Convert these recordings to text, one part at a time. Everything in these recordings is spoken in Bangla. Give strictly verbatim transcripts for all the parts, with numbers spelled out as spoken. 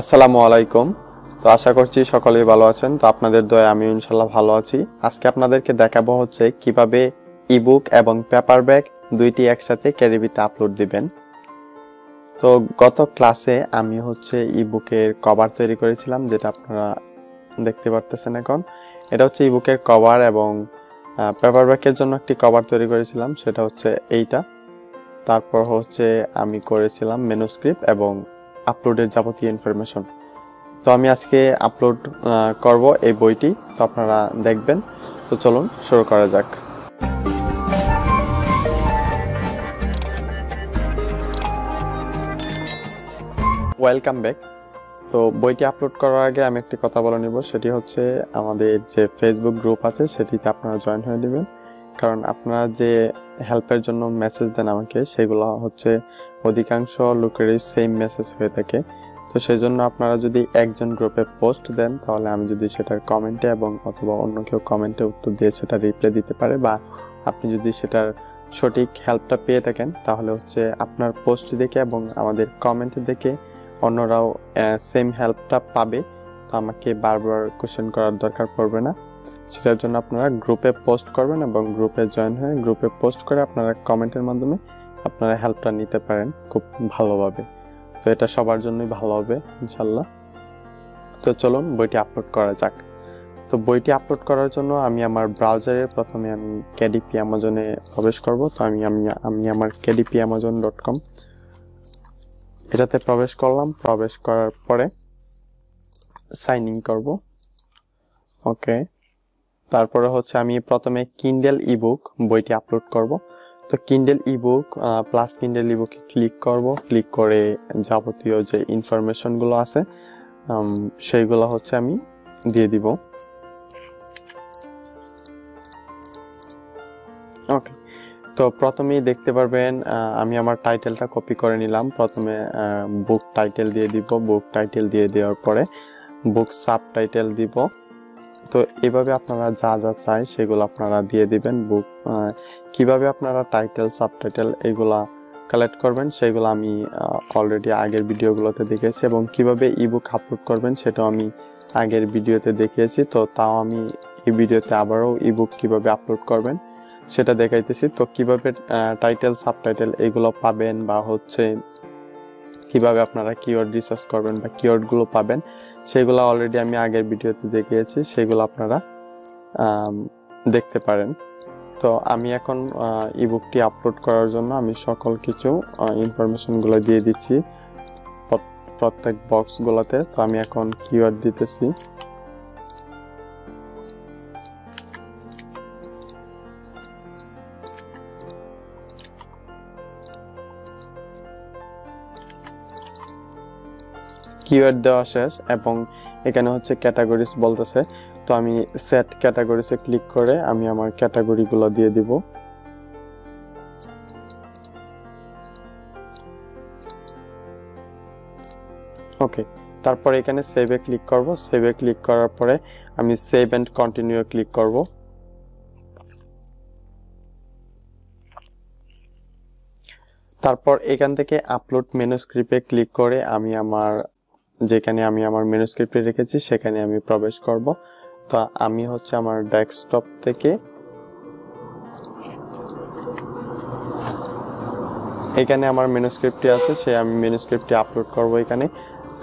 আসসালামু আলাইকুম। তো আশা করছি সকলেই ভালো আছেন। তো আপনাদের দয়ায় আমি ইনশাআল্লাহ ভালো আছি। আজকে আপনাদেরকে দেখাবো হচ্ছে কিভাবে ইবুক এবং পেপারব্যাক দুইটি একসাথে কেডিপিতে আপলোড দিবেন। তো গত ক্লাসে আমি হচ্ছে ইবুকের কভার তৈরি করেছিলাম, যেটা আপনারা দেখতে পারতেছেন এখন। এটা হচ্ছে ইবুকের কভার, এবং পেপারব্যাকের জন্য একটি কভার তৈরি করেছিলাম, সেটা হচ্ছে এইটা। তারপর হচ্ছে আমি করেছিলাম মেনুস্ক্রিপ্ট এবং আপলোডের যাবতীয় ইনফরমেশন। তো আমি আজকে আপলোড করব এই বইটি, তো আপনারা দেখবেন। তো চলুন শুরু করা যাক। Welcome back. তো বইটি আপলোড করার আগে আমি একটি কথা বলে নেব, সেটি হচ্ছে আমাদের যে ফেসবুক গ্রুপ আছে সেটিতে আপনারা জয়েন হয়ে নেবেন, কারণ আপনারা যে হেল্পের জন্য মেসেজ দেন আমাকে, সেগুলো হচ্ছে অধিকাংশ লোকেরই সেম মেসেজ হয়ে থাকে। তো সেই জন্য আপনারা যদি একজন গ্রুপে পোস্ট দেন, তাহলে আমি যদি সেটার কমেন্টে এবং অথবা অন্য কেউ কমেন্টে উত্তর দিয়ে সেটা রিপ্লাই দিতে পারে, বা আপনি যদি সেটার সঠিক হেল্পটা পেয়ে থাকেন, তাহলে হচ্ছে আপনার পোস্ট দেখে এবং আমাদের কমেন্ট দেখে অন্যরাও সেম হেল্পটা পাবে। তো আমাকে বারবার কোশ্চেন করার দরকার পড়বে না। সেটার জন্য আপনারা গ্রুপে পোস্ট করবেন এবং গ্রুপে জয়েন হয়ে গ্রুপে পোস্ট করে আপনারা কমেন্টের মাধ্যমে আপনারা হেল্পটা নিতে পারেন খুব ভালোভাবে। তো এটা সবার জন্যই ভালো হবে ইনশাল্লাহ। তো চলুন বইটি আপলোড করা যাক। তো বইটি আপলোড করার জন্য আমি আমার ব্রাউজারে প্রথমে আমি কেডিপি অ্যামাজনে প্রবেশ করব। তো আমি আমি আমি আমার কেডিপি অ্যামাজন ডট কম এটাতে প্রবেশ করলাম। প্রবেশ করার পরে সাইন ইন করব, ওকে। তারপরে হচ্ছে আমি প্রথমে কিন্ডেল ইবুক বইটি আপলোড করব। তো কিন্ডেল ইবুক প্লাস কিন্ডেল ইবুকে ক্লিক করব। ক্লিক করে যাবতীয় যে ইনফরমেশনগুলো আছে সেইগুলো হচ্ছে আমি দিয়ে দিব, ওকে। তো প্রথমেই দেখতে পারবেন আমি আমার টাইটেলটা কপি করে নিলাম। প্রথমে বুক টাইটেল দিয়ে দিব। বুক টাইটেল দিয়ে দেওয়ার পরে বুক সাব টাইটেল দিব। তো এভাবে আপনারা যা যা চাই সেগুলো আপনারা দিয়ে দিবেন। বুক কিভাবে আপনারা টাইটেল সাবটাইটেল এগুলা কালেক্ট করবেন, সেগুলো আমি অলরেডি আগের ভিডিওগুলোতে দেখিয়েছি, এবং কিভাবে ইবুক আপলোড করবেন সেটাও আমি আগের ভিডিওতে দেখিয়েছি। তো তাও আমি এই ভিডিওতে আবারও ইবুক কিভাবে আপলোড করবেন সেটা দেখাইতেছি। তো কিভাবে টাইটেল সাবটাইটেল এগুলো পাবেন, বা হচ্ছে কিভাবে আপনারা কিওয়ার্ড রিসার্চ করবেন বা কিওয়ার্ডগুলো পাবেন, সেগুলো অলরেডি আমি আগের ভিডিওতে দেখিয়েছি, সেগুলো আপনারা দেখতে পারেন। তো আমি এখন ইবুকটি আপলোড করার জন্য আমি সকল কিছু ইনফরমেশনগুলো দিয়ে দিচ্ছি প্রত্যেক বক্সগুলোতে। তো আমি এখন কিওয়ার্ড দিতেছি, কিওয়ার্ড দেওয়া শেষ, এবং এখানে হচ্ছে ক্যাটাগরিজ বলতেছে। তো আমি সেট ক্যাটাগরিজে ক্লিক করে আমি আমার ক্যাটাগরিগুলো দিয়ে দিব। ওকে, তারপরে এখানে সেভে ক্লিক করব। সেভে ক্লিক করার পরে আমি সেভ অ্যান্ড কন্টিনিউ ক্লিক করব। তারপর এখান থেকে আপলোড মেনুস্ক্রিপ্টে ক্লিক করে আমি আমার যেখানে আমি আমার মেনুস্ক্রিপ্টে রেখেছি সেখানে আমি প্রবেশ করব। তো আমি হচ্ছে আমার ডেস্কটপ থেকে এখানে আমার মেনুস্ক্রিপ্টটি আছে, সে আমি মেনুস্ক্রিপ্টটি আপলোড করব এখানে।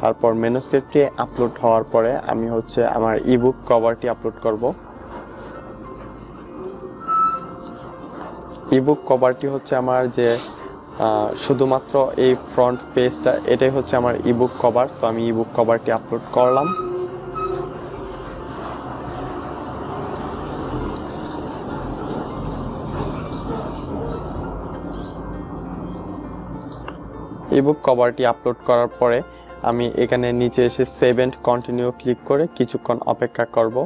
তারপর মেনুস্ক্রিপ্টটি আপলোড হওয়ার পরে আমি হচ্ছে আমার ইবুক কভারটি আপলোড করব। ইবুক কভারটি হচ্ছে আমার যে শুধুমাত্র এই ফ্রন্ট পেজটা, এটাই হচ্ছে আমার ইবুক কভার। তো আমি ইবুক কভারটি আপলোড করলাম। ইবুক কভারটি আপলোড করার পরে আমি এখানে নিচে এসে সেভ এন্ড কন্টিনিউ ক্লিক করে কিছুক্ষণ অপেক্ষা করব।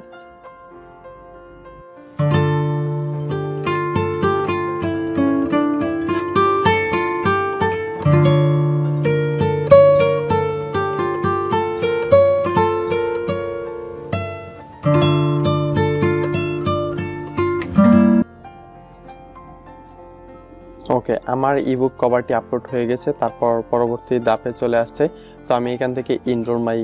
ओके आमार इबुक कवरटी आपलोड हो गेছে তারপর পরবর্তী ধাপে চলে আসছে। তো আমি এখান থেকে ইনরোল মাই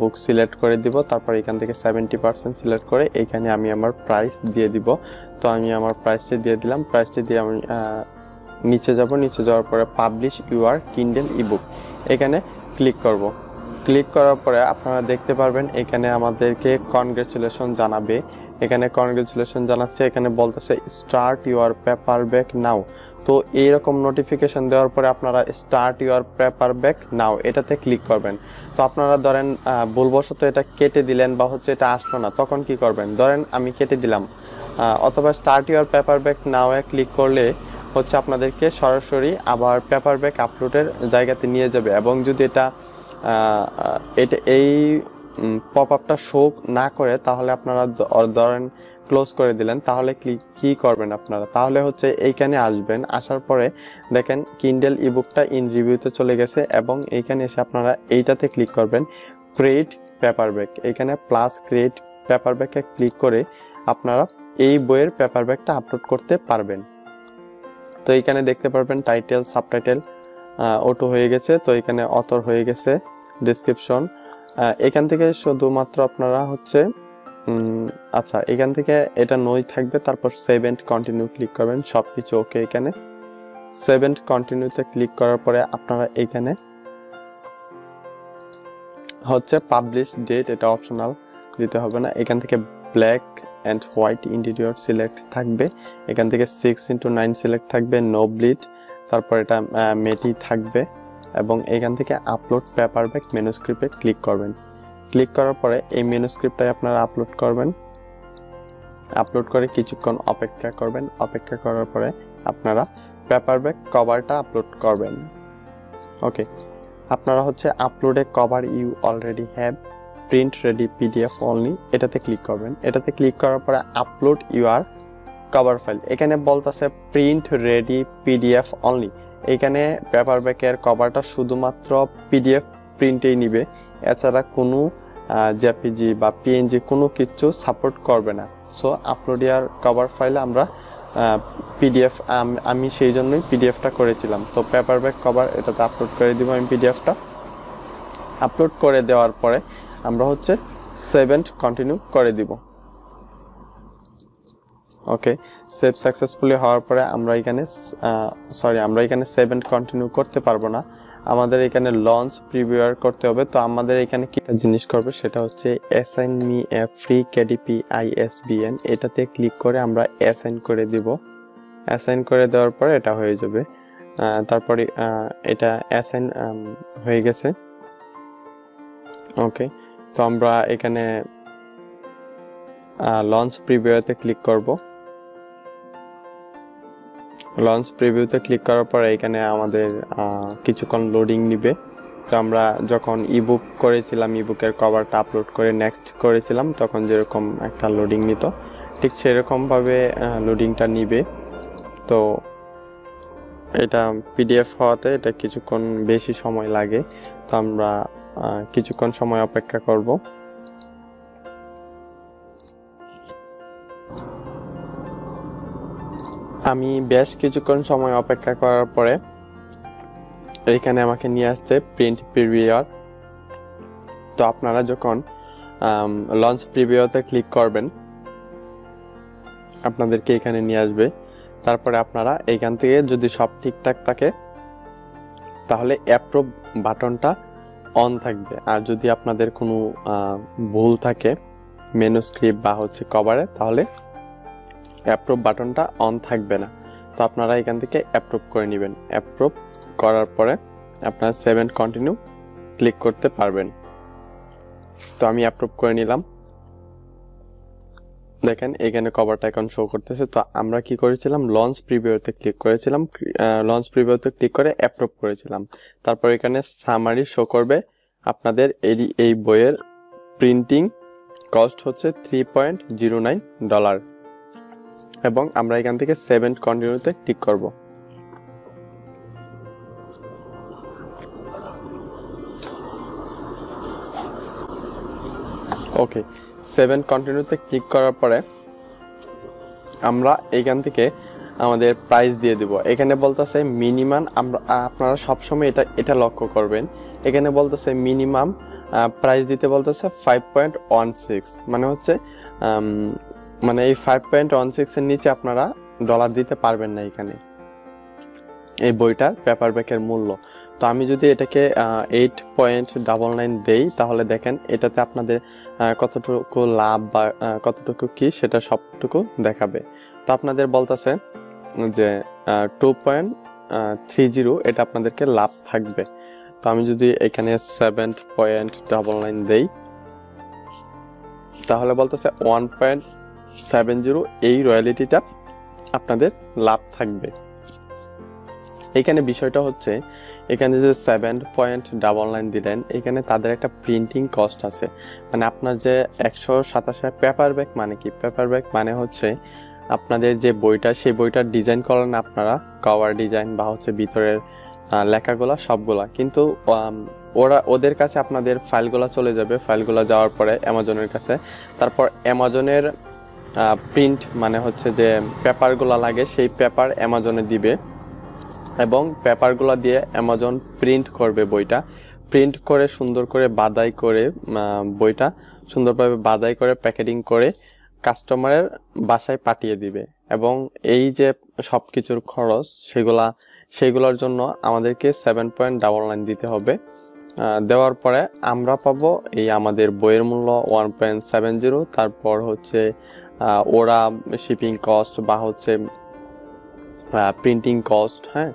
বুক সিলেক্ট করে দিব, তারপর এখান থেকে সত্তর পার্সেন্ট সিলেক্ট করে এখানে আমি আমার প্রাইস দিয়ে দিব। তো আমি আমার প্রাইসটি দিয়ে দিলাম, প্রাইসটি দিয়ে আমি নিচে যাব, নিচে যাওয়ার পরে পাবলিশ ইউর কিন্ডেল ইবুক এখানে ক্লিক করব। ক্লিক করার পরে আপনারা দেখতে পারবেন এখানে আমাদেরকে কনগ্রাচুলেশন জানাবে, এখানে কনগ্রাচুলেশন জানাচ্ছে, এখানে বলতেছে স্টার্ট ইউর পেপারব্যাক নাও। তো এই রকম নোটিফিকেশন দেওয়ার পরে আপনারা স্টার্ট ইউর পেপারব্যাক নাও এটাতে ক্লিক করবেন। তো আপনারা ধরেন ভুলবশত এটা কেটে দিলেন বা হচ্ছে এটা আসলো না, তখন কি করবেন? ধরেন আমি কেটে দিলাম অথবা স্টার্ট ইউর পেপারব্যাক নাও এ ক্লিক করলে হচ্ছে আপনাদেরকে সরাসরি আবার পেপারব্যাক আপলোডের জায়গাতে নিয়ে যাবে। এবং যদি এটা এটা এই পপ আপটা শো না করে তাহলে আপনারা ধরেন ক্লোজ করে দিলেন, তাহলে ক্লিক কী করবেন আপনারা? তাহলে হচ্ছে এইখানে আসবেন, আসার পরে দেখেন কিন্ডেল ইবুকটা ইন রিভিউতে চলে গেছে এবং এইখানে এসে আপনারা এইটাতে ক্লিক করবেন ক্রিয়েট পেপারব্যাক, এখানে প্লাস ক্রিয়েট পেপারব্যাকে ক্লিক করে আপনারা এই বইয়ের পেপারব্যাকটা আপলোড করতে পারবেন। তো এইখানে দেখতে পারবেন টাইটেল সাবটাইটেল অটো হয়ে গেছে, তো এখানে অথর হয়ে গেছে, ডেসক্রিপশন এখান থেকে শুধুমাত্র আপনারা হচ্ছে আচ্ছা এখান থেকে এটা নই থাকবে, তারপর সেভ এন্ড কন্টিনিউ ক্লিক করবেন, সব কিছু ওকে। এখানে সেভ এন্ড কন্টিনিউতে ক্লিক করার পরে আপনারা এখানে হচ্ছে পাবলিশ ডেট এটা অপশনাল দিতে হবে না, এখান থেকে black and white interior select থাকবে, এখান থেকে সিক্স ইন্টু নাইন সিলেক্ট থাকবে, নো ব্লিড, তারপর এটা মেটি থাকবে এবং এখান থেকে আপলোড পেপারব্যাক মেনুস্ক্রিপ্টে ক্লিক করবেন। ক্লিক করার পরে এই মেনুস্ক্রিপ্টটাই আপনারা আপলোড করবেন, আপলোড করে কিছুক্ষণ অপেক্ষা করবেন, অপেক্ষা করার পরে আপনারা পেপারব্যাক কভারটা আপলোড করবেন। ওকে আপনারা হচ্ছে আপলোডে cover you already have print ready PDF only এটাতে ক্লিক করবেন। এটাতে ক্লিক করার পরে আপলোড ইউর কভার ফাইল, এখানে বলতেছে প্রিন্ট রেডি পিডিএফ অনলি, এখানে পেপারব্যাকের কভারটা শুধুমাত্র পিডিএফ প্রিন্টেই নিবে, এছাড়া কোনো জেপিজি বা পিএনজি কোনো কিছু সাপোর্ট করবে না। সো আপলোড ইয়ার কভার ফাইলে আমরা পিডিএফ আমি সেই জন্যই পিডিএফটা করেছিলাম। তো পেপারব্যাক কভার এটাতে আপলোড করে দিব, আমি পিডিএফটা আপলোড করে দেওয়ার পরে আমরা হচ্ছে সেভ এন্ড কন্টিনিউ করে দিব। ওকে সেভ সাকসেসফুলি হওয়ার পরে আমরা এখানে সরি আমরা এখানে সেভ এন্ড কন্টিনিউ করতে পারবো না, আমাদের এখানে লঞ্চ প্রিভিউয়ার করতে হবে। তো আমাদের এখানে কি জিনিস করবে সেটা হচ্ছে assign me a free KDP ISBN এটাতে ক্লিক করে আমরা অ্যাসাইন করে দিব, অ্যাসাইন করে দেওয়ার পরে এটা হয়ে যাবে। তারপরে এটা অ্যাসাইন হয়ে গেছে। ওকে তো আমরা এখানে লঞ্চ প্রিভিউতে ক্লিক করব, লঞ্চ প্রিভিউতে ক্লিক করার পরে এখানে আমাদের কিছুক্ষণ লোডিং নিবে। তো আমরা যখন ইবুক করেছিলাম ইবুকের কভারটা আপলোড করে নেক্সট করেছিলাম তখন যেরকম একটা লোডিং নিত ঠিক সেরকমভাবে লোডিংটা নিবে। তো এটা পিডিএফ হওয়াতে এটা কিছুক্ষণ বেশি সময় লাগে, তো আমরা কিছুক্ষণ সময় অপেক্ষা করব। আমি বেশ কিছুক্ষণ সময় অপেক্ষা করার পরে এখানে আমাকে নিয়ে আসছে প্রিন্ট প্রিভিউয়ার। তো আপনারা যখন লঞ্চ প্রিভিউতে ক্লিক করবেন আপনাদেরকে এখানে নিয়ে আসবে, তারপরে আপনারা এইখান থেকে যদি সব ঠিকঠাক থাকে তাহলে অ্যাপ্রুভ বাটনটা অন থাকবে, আর যদি আপনাদের কোনো ভুল থাকে মেনুস্ক্রিপ্ট বা হচ্ছে কভারে তাহলে অ্যাপ্রুভ বাটনটা অন থাকবে না। তো আপনারা এখান থেকে অ্যাপ্রুভ করে নেবেন, অ্যাপ্রুভ করার পরে আপনারা সেভ এন্ড কন্টিনিউ ক্লিক করতে পারবেন। তো আমি অ্যাপ্রুভ করে নিলাম, দেখেন এখানে কভারটা এখন শো করতেছে। তো আমরা কি করেছিলাম লঞ্চ প্রিভিউতে ক্লিক করেছিলাম, লঞ্চ প্রিভিউতে ক্লিক করে অ্যাপ্রুভ করেছিলাম, তারপর এখানে সামারি শো করবে আপনাদের এই এই বইয়ের প্রিন্টিং কস্ট হচ্ছে three point zero nine dollar এবং আমরা এখান থেকে সেভ এন্ড কন্টিনিউতে ক্লিক করব। ওকে সেভ এন্ড কন্টিনিউতে ক্লিক করার পরে আমরা এখান থেকে আমাদের প্রাইস দিয়ে দেব এখানে বলতাছে মিনিমাম আপনারা সব সময় এটা এটা লক্ষ্য করবেন এখানে বলতাছে মিনিমাম প্রাইস দিতে বলতাছে five point one six মানে হচ্ছে মানে এই five point one six এর নিচে আপনারা ডলার দিতে পারবেন না এখানে এই বইটার পেপারব্যাকের মূল্য তো আমি যদি এটাকে eight point nine nine দেই তাহলে দেখেন এটাতে আপনাদের কতটুকু লাভ বা কতটুকু কি সেটা সবটুকু দেখাবে তো আপনাদের বলতাছে যে two point three zero এটা আপনাদেরকে লাভ থাকবে তো আমি যদি এখানে seven point nine nine দেই তাহলে বলতাছে one point seven zero এই রয়্যালিটিটা আপনাদের লাভ থাকবে এখানে বিষয়টা হচ্ছে এখানে যে seven point nine nine দিলেন এখানে তাদের একটা প্রিন্টিং কস্ট আছে মানে আপনার যে one twenty-seven পেপারব্যাক মানে কি পেপারব্যাক মানে হচ্ছে আপনাদের যে বইটা সেই বইটা ডিজাইন করেন আপনারা কভার ডিজাইন বা হচ্ছে ভিতরের লেখাগুলো সবগুলা কিন্তু ওরা ওদের কাছে আপনাদের ফাইলগুলো চলে যাবে ফাইলগুলো যাওয়ার পরে অ্যামাজনের কাছে তারপর অ্যামাজনের প্রিন্ট মানে হচ্ছে যে পেপারগুলো লাগে সেই পেপার অ্যামাজনে দিবে এবং পেপারগুলো দিয়ে অ্যামাজন প্রিন্ট করবে বইটা প্রিন্ট করে সুন্দর করে বাদাই করে বইটা সুন্দরভাবে বাদাই করে প্যাকেটিং করে কাস্টমারের বাসায় পাঠিয়ে দিবে এবং এই যে সবকিছুর খরচ সেগুলা সেগুলোর জন্য আমাদেরকে seven point nine nine দিতে হবে দেওয়ার পরে আমরা পাবো এই আমাদের বইয়ের মূল্য one point seven zero তারপর হচ্ছে ওরা শিপিং কস্ট বা হচ্ছে প্রিন্টিং কস্ট হ্যাঁ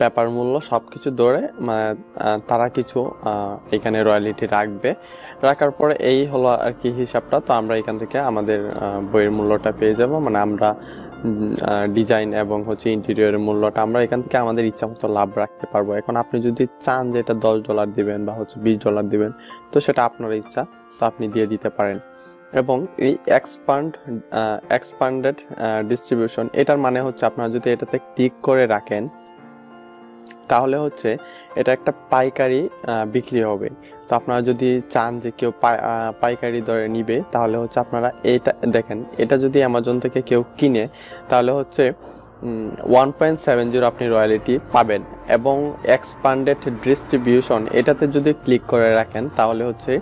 পেপার মূল্য সবকিছু ধরে তারা কিছু এখানে রয়্যালিটি রাখবে রাখার পরে এই হলো আর কি হিসাবটা তো আমরা এখান থেকে আমাদের বইয়ের মূল্যটা পেয়ে যাব মানে আমরা ডিজাইন এবং হচ্ছে ইন্টেরিয়রের মূল্যটা আমরা এখান থেকে আমাদের ইচ্ছামতো লাভ রাখতে পারবো এখন আপনি যদি চান যে এটা ten ডলার দিবেন বা হচ্ছে twenty ডলার দিবেন তো সেটা আপনার ইচ্ছা তো আপনি দিয়ে দিতে পারেন এবং এই এক্সপান্ড এক্সপান্ডেড ডিস্ট্রিবিউশন এটার মানে হচ্ছে আপনারা যদি এটাতে ক্লিক করে রাখেন তাহলে হচ্ছে এটা একটা পাইকারি বিক্রি হবে তো আপনারা যদি চান যে কেউ পাইকারি দরে নেবে তাহলে হচ্ছে আপনারা এটা দেখেন এটা যদি অ্যামাজন থেকে কেউ কিনে তাহলে হচ্ছে one point seven zero আপনি রয়্যালিটি পাবেন এবং এক্সপান্ডেড ডিস্ট্রিবিউশন এটাতে যদি ক্লিক করে রাখেন তাহলে হচ্ছে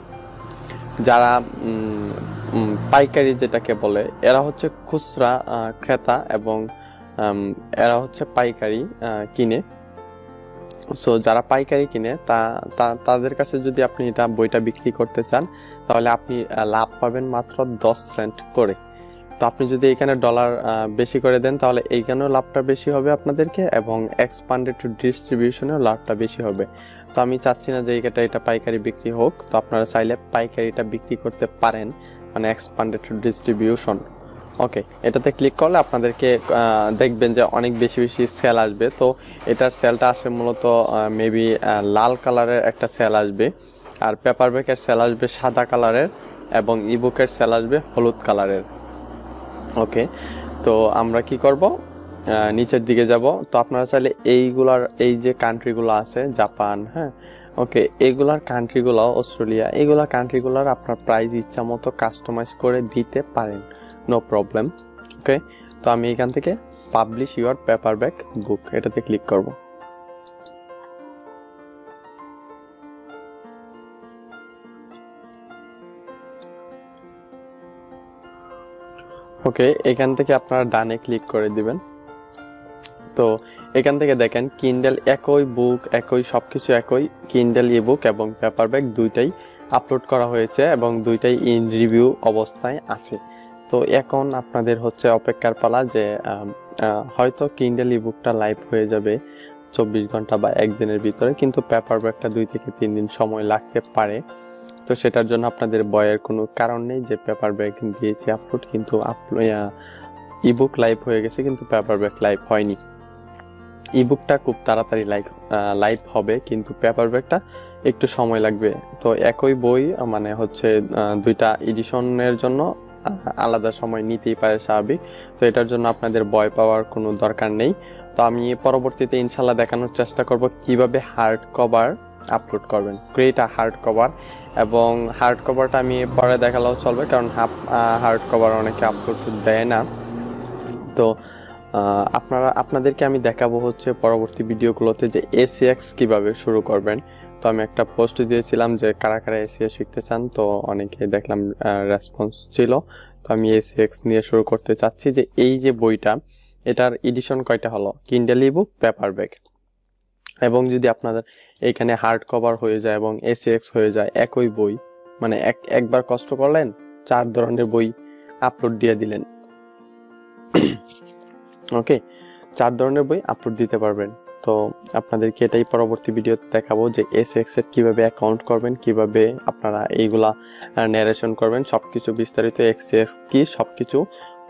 যারা পাইকারি যেটাকে বলে এরা হচ্ছে খুচরা ক্রেতা এবং এরা হচ্ছে পাইকারি কিনে সো যারা পাইকারি কিনে তা তাদের কাছে যদি আপনি এটা বইটা বিক্রি করতে চান তাহলে আপনি লাভ পাবেন মাত্র ten সেন্ট করে তো আপনি যদি এখানে ডলার বেশি করে দেন তাহলে এইখানেও লাভটা বেশি হবে আপনাদেরকে এবং এক্সপান্ডেড ডিস্ট্রিবিউশনেও লাভটা বেশি হবে তো আমি চাচ্ছি না যে এটা এটা পাইকারি বিক্রি হোক তো আপনারা চাইলে পাইকারিটা বিক্রি করতে পারেন মানে এক্সপান্ডেড ডিস্ট্রিবিউশন ওকে এটাতে ক্লিক করলে আপনাদেরকে দেখবেন যে অনেক বেশি বেশি সেল আসবে তো এটার সেলটা আসে মূলত মেবি লাল কালারের একটা সেল আসবে আর পেপারব্যাকের সেল আসবে সাদা কালারের এবং ইবুকের সেল আসবে হলুদ কালারের ওকে তো আমরা কি করব নিচের দিকে যাব তো আপনারা চাইলে এইগুলার এই যে কান্ট্রিগুলো আছে জাপান হ্যাঁ ওকে এগুলার কান্ট্রিগুলো অস্ট্রেলিয়া এগুলা কান্ট্রিগুলোর আপনার প্রাইস ইচ্ছা মতো কাস্টমাইজ করে দিতে পারেন নো প্রবলেম ওকে তো আমি এখান থেকে পাবলিশ ইউর পেপারব্যাক বুক এটাতে ক্লিক করব ওকে এখান থেকে আপনারা ডানে ক্লিক করে দিবেন তো এখান থেকে দেখেন কিন্ডেল একই বুক একই সবকিছু একই কিন্ডেল ইবুক এবং পেপারব্যাক দুইটাই আপলোড করা হয়েছে এবং দুইটাই ইন রিভিউ অবস্থায় আছে তো এখন আপনাদের হচ্ছে অপেক্ষার পালা যে হয়তো কিন্ডেল ইবুকটা লাইভ হয়ে যাবে চব্বিশ ঘন্টা বা একদিনের ভিতরে কিন্তু পেপারব্যাকটা দুই থেকে তিন দিন সময় লাগতে পারে তো সেটার জন্য আপনাদের বয়ের কোনো কারণ নেই যে পেপারব্যাক দিয়েছি আপলোড কিন্তু ইবুক লাইভ হয়ে গেছে কিন্তু পেপারব্যাক লাইভ হয়নি ইবুকটা খুব তাড়াতাড়ি লাইভ লাইভ হবে কিন্তু পেপারব্যাকটা একটু সময় লাগবে তো একই বই মানে হচ্ছে দুইটা এডিশনের জন্য আলাদা সময় নিতেই পারে স্বাভাবিক তো এটার জন্য আপনাদের বয় পাওয়ার কোনো দরকার নেই তো আমি পরবর্তীতে ইনশাল্লাহ দেখানোর চেষ্টা করব কিভাবে হার্ড কভার আপলোড করবেন ক্রিয়েট আ হার্ড কভার এবং হার্ড কভারটা আমি পরে দেখালেও চলবে কারণ হার্ড কভার অনেকে আপলোড দেয় না তো আপনারা আপনাদেরকে আমি দেখাবো হচ্ছে পরবর্তী ভিডিওগুলোতে যে এসইএক্স কিভাবে শুরু করবেন। তো আমি একটা পোস্ট দিয়েছিলাম যে কারা কারা এসইও শিখতে চান, তো অনেকে দেখলাম রেসপন্স ছিল। তো আমি এসইএক্স নিয়ে শুরু করতে চাচ্ছি। যে এই যে বইটা, এটার এডিশন কয়টা হলো? কিন্ডেল ইবুক, পেপারব্যাক, এবং যদি আপনাদের এখানে হার্ড কভার হয়ে যায় এবং এসইএক্স হয়ে যায় একই বই, মানে এক একবার কষ্ট করলেন, চার ধরনের বই আপলোড দিয়ে দিলেন। ওকে, চার ধরনের বই আপলোড দিতে পারবেন। তো আপনাদেরকে এটাই পরবর্তী ভিডিওতে দেখাবো যে এসইএক্স এর কিভাবে অ্যাকাউন্ট করবেন, কিভাবে আপনারা এইগুলা ন্যারেশন করবেন, সবকিছু বিস্তারিত এসইএক্স কি সবকিছু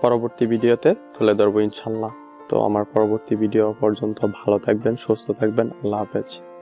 পরবর্তী ভিডিওতে তুলে ধরবো ইনশাল্লাহ। তো আমার পরবর্তী ভিডিও পর্যন্ত ভালো থাকবেন, সুস্থ থাকবেন। আল্লাহ হাফেজ।